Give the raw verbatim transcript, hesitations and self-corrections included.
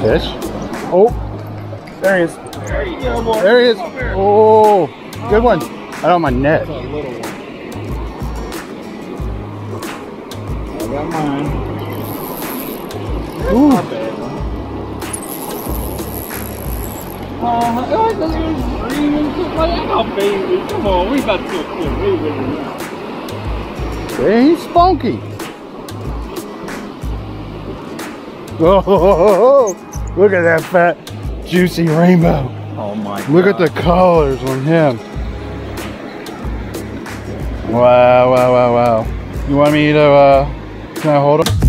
Fish. Oh, there he is. There he is. There he is. Oh, good one. Out on my net. That's a little one. I got mine. Ooh. Not bad. Uh, it doesn't even scream and stuff like that. Oh, baby. Come on, we about to go cool. We really are. He's funky. Oh, oh, oh, oh, look at that fat, juicy rainbow. Oh my God. Look at the colors on him. Wow, wow, wow, wow. You want me to, uh, can I hold him?